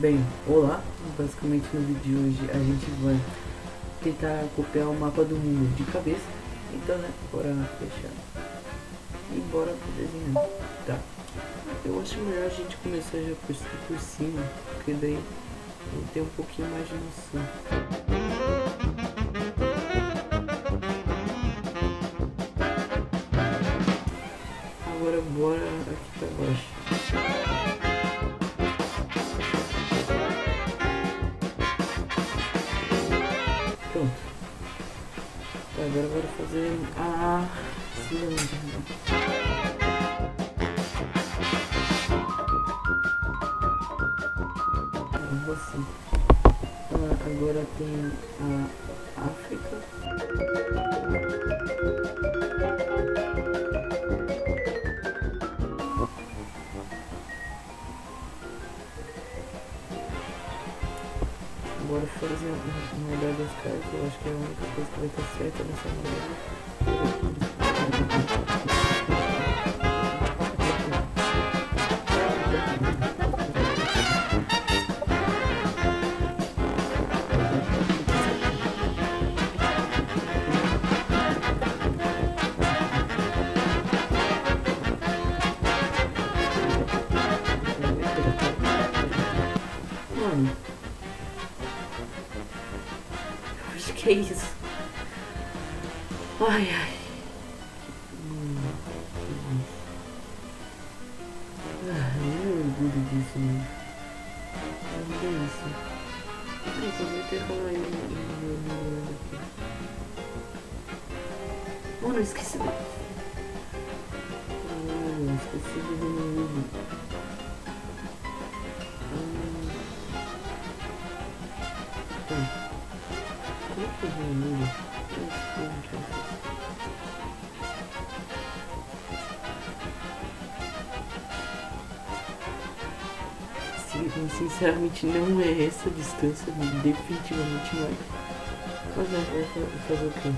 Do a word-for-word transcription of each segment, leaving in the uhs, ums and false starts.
Bem, olá, basicamente no vídeo de hoje a gente vai tentar copiar o mapa do mundo de cabeça. Então, né, bora fechar e bora desenhar. Tá, eu acho melhor a gente começar já por, por cima, porque daí eu tenho um pouquinho mais de noção. Agora bora aqui pra baixo. Pronto. Tá, agora bora fazer a cilindro. Assim. Ah, agora tem a África. Agora fazer uma olhada das caras, que eu acho que é a única coisa que vai estar certa nessa maneira. Mano, que isso? Ai, ai. Hum, que isso? Ah, eu não orgulho disso, mano. Não tem isso. Ai, eu vou ter que falar aí. Mano, eu esqueci do... Mano, eu esqueci do meu livro. Não, não, não. Sim, sinceramente não é essa distância, definitivamente não é. Mas não, vou fazer o quê?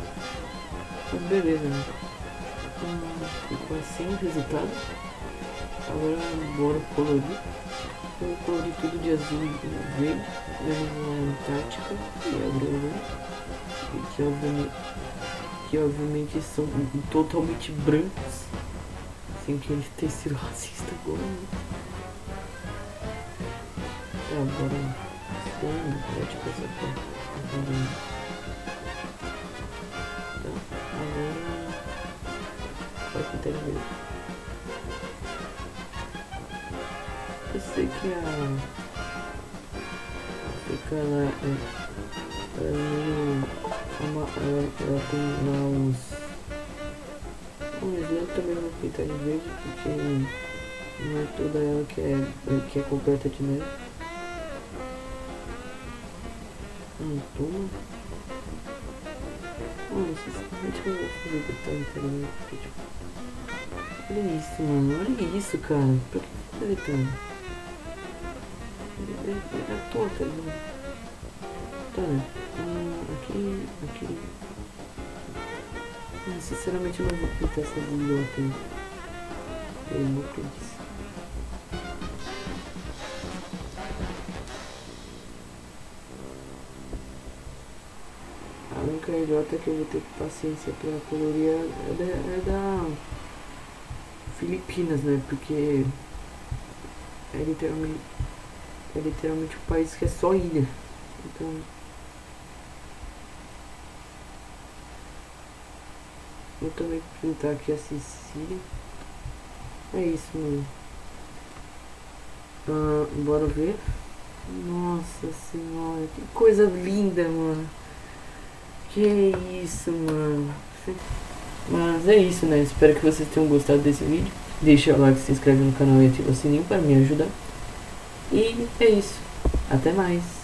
Mas beleza, né? Hum, ficou assim o resultado. Agora bora colorir. Eu colori tudo de azul e verde, mesmo a Antártica e a Groenlândia. Que obviamente, que obviamente são totalmente brancos, sem que ele tenha sido racista agora. É, agora é tipo essa parte. Então, agora vai pintar de verde. Eu sei que a África ela é, ela é meio... Uma, ela, ela tem lá uns... Mas eu também vou pintar de verde, porque não é toda ela que é, que é completa de neve. Não toma. Mano, sinceramente eu vou fazer pintar de verde, porque tipo... Olha isso, mano, olha isso, cara. Pra que você tá gritando? Ele é à toa, tá ligado? Tá, né? Hum, aqui, aqui. Não, sinceramente eu não vou pintar essa linha aqui. Eu não acredito nisso. A única idiota que eu vou ter paciência pra colorir é da, é da Filipinas, né? Porque é literalmente, é literalmente um país que é só ilha. Então... Vou também pintar aqui a Sicília. É isso, mano. Ah, bora ver. Nossa senhora, que coisa linda, mano. Que isso, mano. Mas é isso, né? Espero que vocês tenham gostado desse vídeo. Deixa o like, se inscreve no canal e ativa o sininho para me ajudar. E é isso. Até mais.